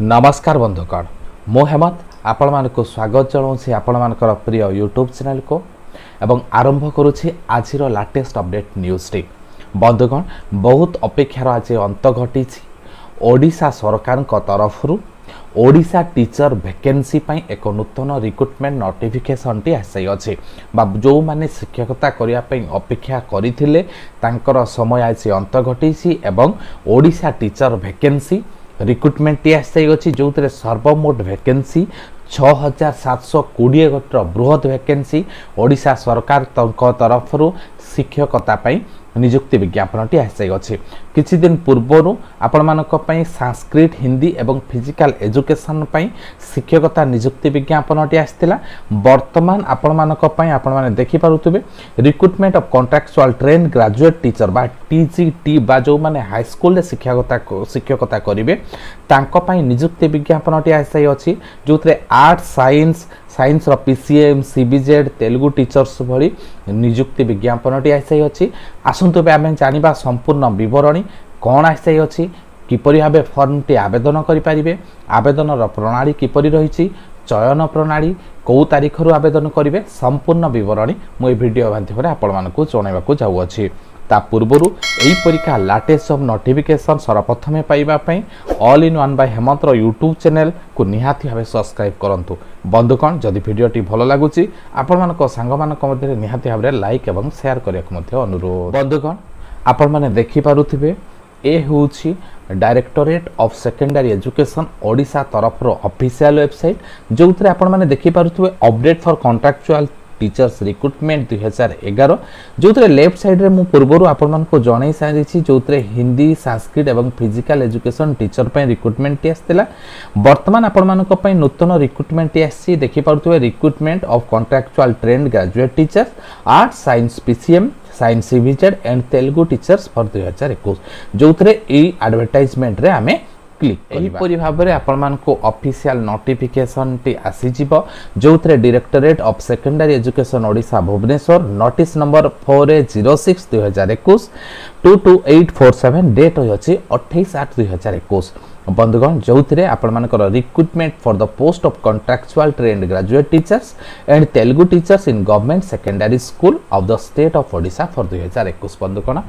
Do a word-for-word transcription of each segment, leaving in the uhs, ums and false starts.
नमस्कार बंधुगण, मो हेमंत आपण मानक स्वागत जनाऊँगी आपण मानकर प्रिय यूट्यूब चैनल को एवं आरंभ करुँगी आज लेटेस्ट अपडेट न्यूज टी। बंधुगण, बहुत अपेक्षार आज अंत घटी। ओडिशा सरकार तरफ ओडिशा टीचर वैकेंसी एक नूतन रिक्रुटमेंट नोटिफिकेशन टी आसई अछि। जो माने शिक्षकता करने अपेक्षा करते समय आज अंत घटी। ओडिशा टीचर वैकेंसी रिक्रुटमेंट टी आसई अछि, जो सर्वमोट वैकेंसी छः हजार सात सौ कोड़े गोटर बृहत वैकेंसी ओडिशा सरकार तरफ शिक्षकता निजुक्ति विज्ञापन टी आसई अछि। किछि दिन पूर्व आपण मानक पई संस्कृत, हिंदी एवं फिजिकल एजुकेशन पई शिक्षकता निजुक्ति विज्ञापन टी आसतिला। वर्तमान आपण मानक पई आपण माने देखि पारुतबे recruitment of contractual train graduate teacher बा टीजीटी बा जो माने हाई स्कूल रे शिक्षकता शिक्षकता करिवे तांको पई निजुक्ति विज्ञापन टी आसई अछि, जोतरे आर्ट, साइंस साइंस रो पीसीएम, सीबीजेड, तेलुगु टीचर्स भली निजुक्ति विज्ञापन टी आसई अछि। आसंतु बे आमे जानिबा संपूर्ण विवरणी कोन आसई अछि, किपरि भाबे फॉर्म टी आवेदन करि परिबे, आवेदन रो प्रणाली किपरि रहिछि, चयन प्रणाली कौ तारीख रु आवेदन करिवे, संपूर्ण विवरणी मो ए वीडियो माध्यम रे आपण मानकु जणाइबाकु जाउ अछि। ता पूर्वरु एई परीक्षा लेटेस्ट सब नोटिफिकेशन सर्वप्रथमे पाइबा पई all in one by Hemant रो यूट्यूब चैनल को निहाती भाबे सब्सक्राइब करंतु। बंधुगण, जदि भिडियोटी भल लागुची आपण मानक सांग मानक मध्ये निहाती भाबरे लाइक एवं शेयर करियाकु मध्ये अनुरोध। बंधुगण, आपण माने देखि पारुथिबे ए होउची directorate of secondary education Odisha तरफ रो ऑफिशियल वेबसाइट, जोंतरे आपण माने देखि पारुथिबे update for contractual teachers recruitment दो हज़ार ग्यारह, जो लेफ्ट साइड रे मु पूर्व आपण को जन सारी, जो हिंदी, संस्कृत एवं फिजिकल एजुकेशन टीचर पर रिक्रुटमेंट टी आसला। बर्तमान आपण मानक नूतन रिक्रुटमेंट टी आसी देखि पाउथबे recruitment of contractual trained graduate teachers, art, science, PCM, science, CBZ and Telugu teachers for दो हज़ार इक्कीस, जो एडवर्टाइजमेंट रे आमे क्लिक भाव में को ऑफिशियल नोटिफिकेशन टी आसीज, जो directorate of secondary education Odisha Bhubaneswar notice number four A zero six दुई हजार एकुश two two eight four seven date रही अठाईस आठ दुई हजार एकुश। बंधुगण, जो आपर recruitment for the post of contractual trained graduate teachers and Telugu teachers in government secondary school of the state of Odisha for दो हज़ार इक्कीस। बंधुगण,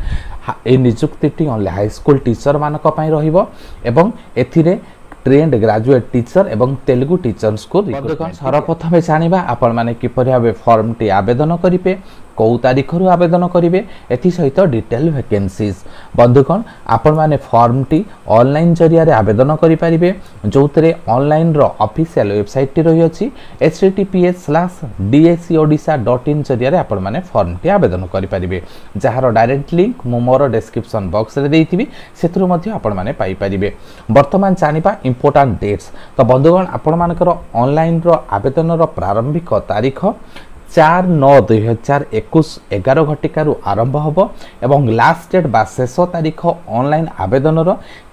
ये निजुक्ति ओनली हाई स्कूल टीचर मानक पई रहिबो एवं एथिरे ट्रेंड ग्रेजुएट टीचर एवं तेलुगु टीचर्स को। बंधुगण, सर्वप्रथम जानिबा आपण माने किपर भाबे फॉर्म टी आवेदन करिवे, कौ तारीख रु आवेदन करेंगे, एथि सहित डिटेल वैकेंसीज। बंधुगण, आपण माने फॉर्म टी ऑनलाइन जरिया आवेदन करेंगे, जो ऑनलाइन रो ऑफिशियल वेबसाइट टी रही अछि H T T P S slash D A C O D E S A dot in जरिया आपण माने फॉर्म टी आवेदन करेंगे, जार डायरेक्ट लिंक मु मोर डिस्क्रिप्शन बॉक्स रे देइथिबी, सेथरु मध्ये आपण माने पाई परिबे। वर्तमान जानिबा इंपोर्टेंट डेट्स। तो बंधुगण, आपण मानकर ऑनलाइन रो आवेदन रो प्रारंभिक तारीख चार नौ दुई हजार एकुश एगार घटिकार आरंभ होबो एवं लास्ट डेट बा शेष तारीख ऑनलाइन आवेदन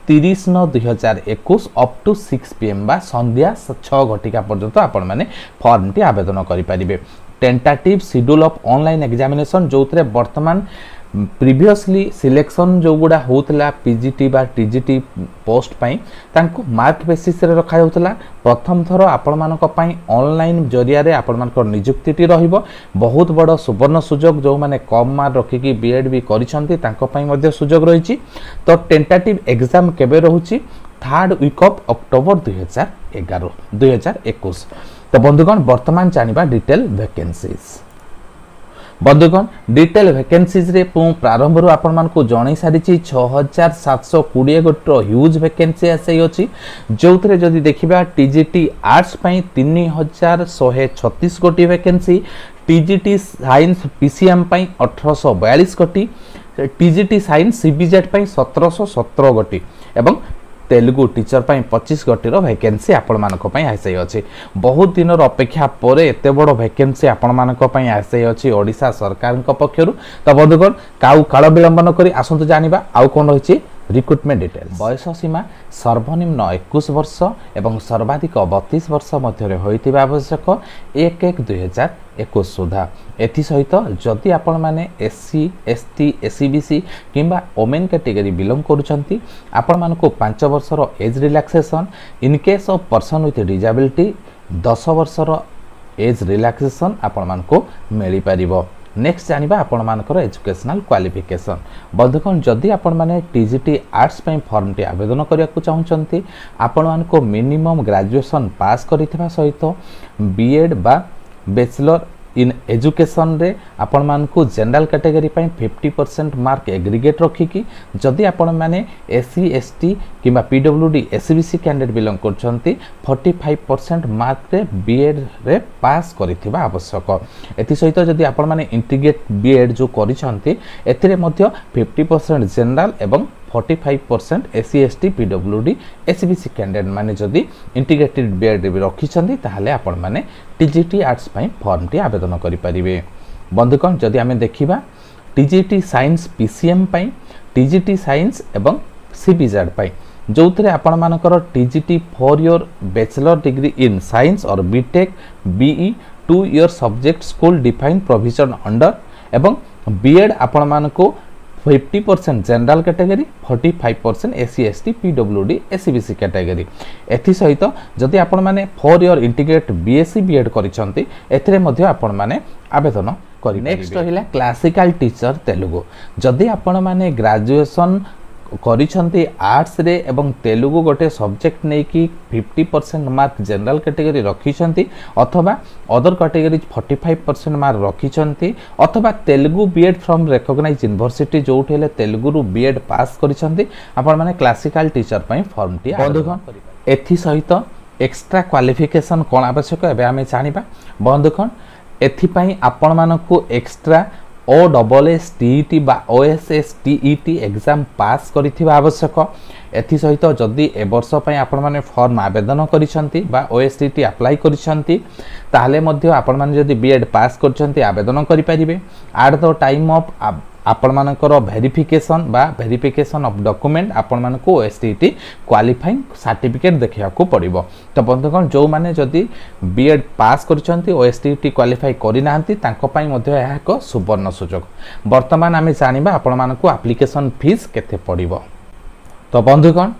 तीस नौ दुई हजार एकुश अप टू सिक्स पी एम बा संध्या छः घटिका पर्यंत आपण माने फॉर्म टी आवेदन करेंगे। Tentative schedule of online examination, जो वर्तमान प्रीवियसली सिलेक्शन जो गुड़ा होता पीजीटी बा टीजीटी पोस्ट पाई तांको मार्क बेसीस रे रखा जाउतला। प्रथम थर आपण मानक पाई ऑनलाइन जरिया रे आपण मानकर नियुक्ति टी रहिबो, बहुत बड़ सुवर्ण सुजोग, जो माने कम मार्क रखिकी बीएड भी करिसंती तांको पाई मध्ये सुजोग रहिछि। तो टेंटेटिव एग्जाम केबे रहुछि थर्ड वीक ऑफ अक्टोबर दो हज़ार ग्यारह दो हज़ार इक्कीस। तो बंधुगण, वर्तमान जानिबा डिटेल वैकेंसीज। बंधुगण, डिटेल वैकेंसीज रे प्रारंभ रु आपण मान को जणै सारी छः हजार सात सौ कोड़े गोटर ह्यूज वैकेंसी आसई अछि, जो जदि देखिबा टीजीटी आर्ट्स पई तीन हजार शहे छत्तीस कोटी वैकेंसी, टीजीटी साइंस पीसीएम पई अठर सौ बयालीस कोटी, टीजीटी साइंस सीबीजेड पई सत्रह सौ सत्रह कोटी एवं तेलुगु टीचर पर पच्चीस कोटीर वैकेंसी आपण मानक पई आसई अछि। बहुत दिन अपेक्षा पर एत बड़ वैकेंसी आपण मानक पई आसई अछि ओडिशा सरकार पक्षर। तो बंधुगण, काउ काल विलंब न करी आसंतु जानिबा आउ कोन रहिछि रिक्रुटमेंट डिटेल्स बयस सीमा सर्वनिम्न एकुश वर्ष एवं सर्वाधिक बत्तीस वर्ष मध्य होता आवश्यक एक एक दुई हजार एकुश सुधा। एथिसहित जदि आपण मैंने एससी एसटी एससीबीसी किंबा ओमेन कैटेगरी बिलोंग करुँच आपण मानक पांच वर्षर age relaxation in case of person with disability दस वर्षर एज रिलैक्सेशन आपण मानक मिल पार। नेक्स्ट जानिबा आपण मानकर एजुकेशनल क्वालिफिकेशन। बंधुगण जदि आपण माने टीजीटी आर्ट्स पई फॉर्म टी आवेदन करियाकु चाहुचंती आपण मानको मिनिमम ग्रेजुएशन पास करितबा सहित बीएड बा बैचलर इन एजुकेशन रे आपण मानको जनरल कैटेगरी पई पचास परसेंट मार्क एग्रीगेट रखिकी जदि आपण माने एससी एसटी किबा पीडब्ल्यूडी एससीबीसी कैंडिडेट बिलोंग करछंती पैंतालीस परसेंट मार्क रे बीएड रे पास करितबा आवश्यक। एथि सहित जदि आपण माने इंटीग्रेट बीएड जो करिसंती एथिरे मध्य पचास परसेंट जनरल एवं पैंतालीस percent SC ST PWD SEBC candidate माने जदि इंटीग्रेटेड बीएड रे रखिसंती ताहाले आपण माने टीजीटी आर्ट्स पई फॉर्म टी आवेदन करि परिबे। बंधुगण जदि आमे देखिबा टीजीटी साइंस पीसीएम पई टीजीटी साइंस एवं सीबीजेड पई जो थे आपण मानकर TGT four year bachelor degree in science और BTech BE two year subject school define provision under एवं बीएड आपण मानको पचास परसेंट जनरल कैटेगरी पैंतालीस percent SC ST PWD SEBC category. एथि सहित जदि आपण माने four year integrate BSc BEd करिसंती एथिरे मध्य आपण माने आवेदन करि। नेक्स्ट रहिला क्लासिकल टीचर तेलुगु। जदि आपण माने ग्रेजुएशन करिसंती आर्ट्स रे एवं तेलुगु गोटे सब्जेक्ट नै कि पचास परसेंट मार्क जनरल कैटेगरी रखिसंती अथवा अदर कैटेगरी पैंतालीस परसेंट मार्क रखिसंती अथवा Telugu BEd from recognised university जोठी हेले तेलुगु बीएड पास करिसंती आपण माने क्लासिकल टीचर पई फॉर्म टी आवेदन। एथि सहित एक्स्ट्रा क्वालिफिकेशन कोन आवश्यक एबे आमे जानिबा। बंधुगण एथि पई आपण मानकु extra O double S TET बा O S S TET exam pass करिथिबा आवश्यक। एथि सहित जदि ए वर्ष पय आपण माने फॉर्म आवेदन करिसंती बा ओ एस टीईटी अप्लाई करिसंती ताहले मध्य आपण माने जदि बीएड पास करिसंती आवेदन करि परिबे। आट द टाइम ऑफ आपण मानकर वेरिफिकेशन बा वेरिफिकेशन ऑफ डॉक्यूमेंट आपण मानको O S TET qualifying certificate देखियाकु पड़िबो। तो बंधुगण जो माने जदि बीएड पास करिसंती ओ एस टीईटी क्वालिफाई करि नाहंती तांको पई मध्ये ଏହା ଏକ सुवर्ण सुयोग। वर्तमान आमे जानिबा आपण मानको एप्लिकेशन फीस केते पड़िबो। तो बंधुगण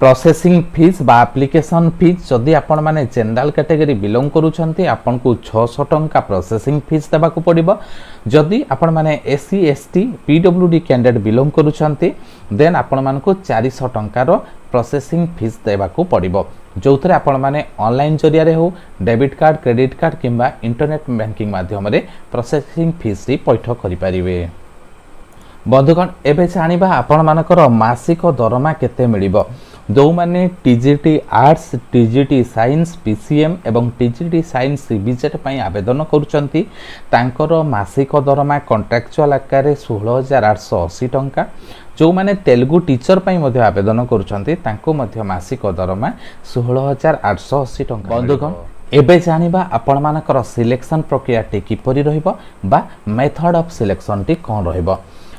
प्रोसेसिंग फीस बा एप्लिकेशन फीस जदि आपण माने जनरल कैटेगरी बिलोंग करूछंती आपण को छह सौ टंका प्रोसेसिंग फीस देबा को पड़िबो। जदि आपण माने SC ST PWD candidate belong करूछंती देन आपण मान को चार सौ टंका रो प्रोसेसिंग फीस देबा को पड़िबो। जो थे आपण माने ऑनलाइन जरिया रे हो डेबिट कार्ड क्रेडिट कार्ड किंबा इंटरनेट बैंकिंग माध्यम रे प्रोसेसिंग फीस री पैठ करि परिबे। बंधुगण एबे जानिबा आपण मानकर मासिक दरमा केते मिलिबो। जो मैंने TGT arts TGT science PCM एवं टीजीटी साइंस सीबीजेड पई आवेदन करुचंती तांकर मासिक दरमा कॉन्ट्रैक्चुअल आकार षोल हजार आठश अशी टंका। जो मैंने तेलुगु टीचर पई मध्ये आवेदन करुचंती तांको मध्ये मासिक दरमा षोल हजार आठश अशी टंका। बंधुगण एबे जानिबा आपण मानकर सिलेक्शन प्रक्रिया टी किपरि रहइबो बा मेथड ऑफ सिलेक्शन टी कोन रहइबो।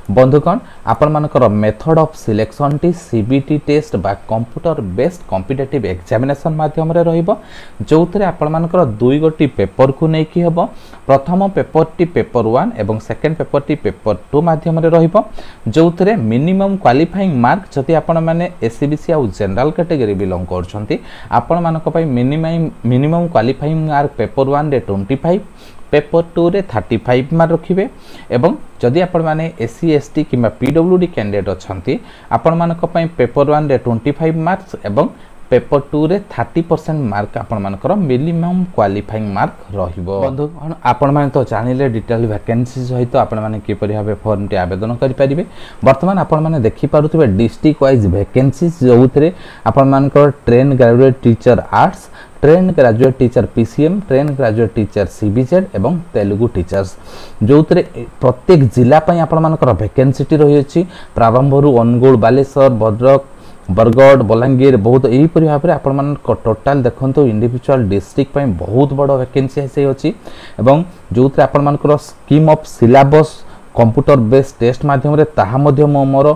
बंधुगण आपण मानकर मेथड ऑफ सिलेक्शन टी सीबीटी टेस्ट बा कंप्यूटर बेस्ड कॉम्पिटिटिव एग्जामिनेशन माध्यम रे रहइबो। जोथरे आपण मानकर दुई गोटी पेपर को नै कि हबो। प्रथम पेपर टी पेपर वन एवं सेकंड पेपर टी पेपर टू माध्यम रे रहइबो। जोथरे मिनिमम क्वालिफाइंग मार्क जति आपण माने एससीबीसी आ जनरल कैटेगरी बिलोंग करछंती आपण मानक पई minimum minimum qualifying mark paper one रे पच्चीस पेपर टू रे पैंतीस मार्क रखिबे। एवं जदि आपण माने एससी एसटी किबा पीडब्ल्यूडी कैंडिडेट अछंती आपण मानक पई पेपर वन रे पच्चीस मार्क्स एवं पेपर टू रे तीस परसेंट मार्क आपण मानकर मिनिमम क्वालिफाइंग मार्क रहिबो। बंधुगण आपण माने तो जानिले डिटेल वैकेंसी सहित आपण माने किपरि भाबे फॉर्म टी आवेदन करि परिबे। वर्तमान आपण माने देखि पारुथिबे डिस्ट्रिक्ट वाइज वैकेंसी जोथरे आपण मानकर train graduate teacher arts train graduate teacher PCM train graduate teacher CBZ एवं तेलुगु टीचर्स जो थे प्रत्येक जिला पर आपण मानकर वैकेंसी रही है। प्रारंभरू अनुगुल बालेश्वर भद्रक बरगढ़ बलांगीर बौद्ध यहीपर भाव में आपण मान टोटाल देखो इंडिविजुअल डिस्ट्रिक्ट बहुत बड़ वैकेंसी आसी एवं जो थे आपण मानकर scheme of syllabus computer based test मध्यम ताहा मोर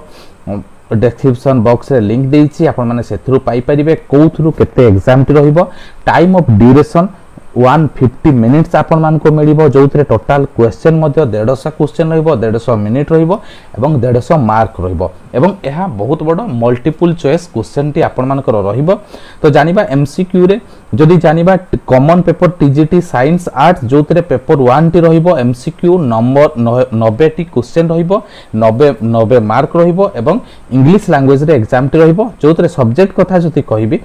डिस्क्रिप्शन बॉक्स रे लिंक देइछि आपण माने सेथरु पाई परिबे कोथरु केते एग्जाम टी रहइबो टाइम ऑफ ड्यूरेशन एक सौ पचास मिनिट्स आपण मान को मिलिबो जोथरे टोटल क्वेश्चन मध्ये एक सौ पचास क्वेश्चन रहइबो एक सौ पचास मिनिट रहइबो एवं एक सौ पचास मार्क रहइबो एवं एहा बहुत बडो मल्टीपल चॉइस क्वेश्चन टी आपण मान को रहइबो। तो जानिबा एमसीक्यू रे जदी जानिबा common paper TGT science arts जोथरे पेपर एक टी रहइबो एमसीक्यू नंबर नब्बे टी क्वेश्चन रहइबो नब्बे नब्बे मार्क रहइबो एवं इंग्लिश लैंग्वेज रे एग्जाम टी रहइबो जोथरे सब्जेक्ट कथा जति कहबी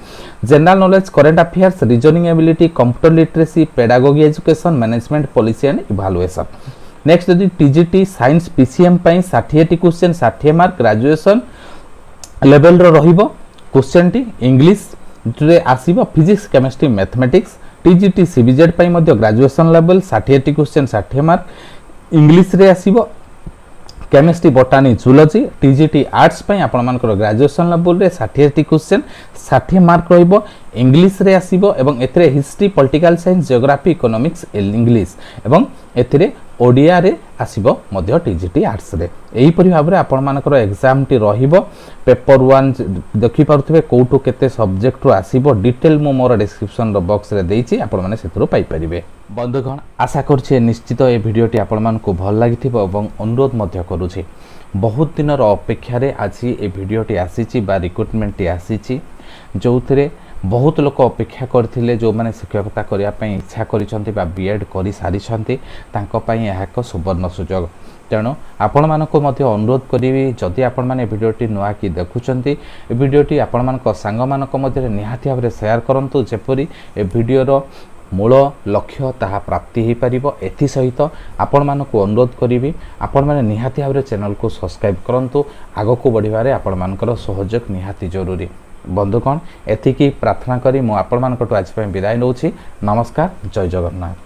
general knowledge current affairs reasoning ability computer pedagogy education management policy and evaluation. Next यदि टीजीटी साइंस पीसीएम पई साठ टी क्वेश्चन साठ मार्क ग्रेजुएशन लेवल रो रहिबो क्वेश्चन टी इंग्लिश रे आसीबो physics chemistry mathematics. TGT CBZ पई मध्ये ग्रेजुएशन लेवल साठ टी क्वेश्चन साठ मार्क इंग्लिश रे आसीबो chemistry botany zoology. TGT arts पई आपण मानकर ग्रेजुएशन लेवल रे साठ टी क्वेश्चन साठ मार्क रहइबो इंग्लिश रे आसीबो एवं एथरे history political science geography economics English एवं एथरे ओडिया रे आसीबो मध्य टीजीटी आर्ट्स रे एही परि भाव रे आपण मानकर एग्जाम टी रहइबो। पेपर एक देखि पारथबे कोठो केते सब्जेक्ट रो आसीबो डिटेल मो मोर डिस्क्रिप्शन रो बॉक्स रे देइछि आपण माने सेतरो पाई परिबे। बंधुगण आशा करछे निश्चित ए वीडियो टी आपण मानकु भल लागिथिबो एवं अनुरोध मध्य करूछि बहुत दिनर अपेक्षा रे आछि ए वीडियो टी आसीछि बा रिक्रूटमेंट टी आसीछि जोथरे बहुत लोक अपेक्षा करथिले जो माने शिक्षकता करिया पई इच्छा करिसंती बा बीएड करि सारिसंती तांको पई एहा एक सुवर्ण सुयोग। तेणु आपण मानको मध्ये अनुरोध करिवि जदि आपण माने भिडियोटी नोआ की देखुचंती ए भिडियोटी आपण मानको संग मानको मध्ये निहाती भाबरे शेयर करंतु जेपरि ए भिडियो रो मूल लक्ष्य ताहा प्राप्ति हो पारिबो। एथि सहित आपण मानको अनुरोध करिवि आपण माने निहाती भाबरे चैनल को सब्सक्राइब करंतु आगो को बढ़िवारे आपण मानकर सहयोग निहाती जरूरी। बंधुगण एथि की प्रार्थना करी मु आपण मानकटो आज पई विदाय नौछि। नमस्कार, जय जगन्नाथ।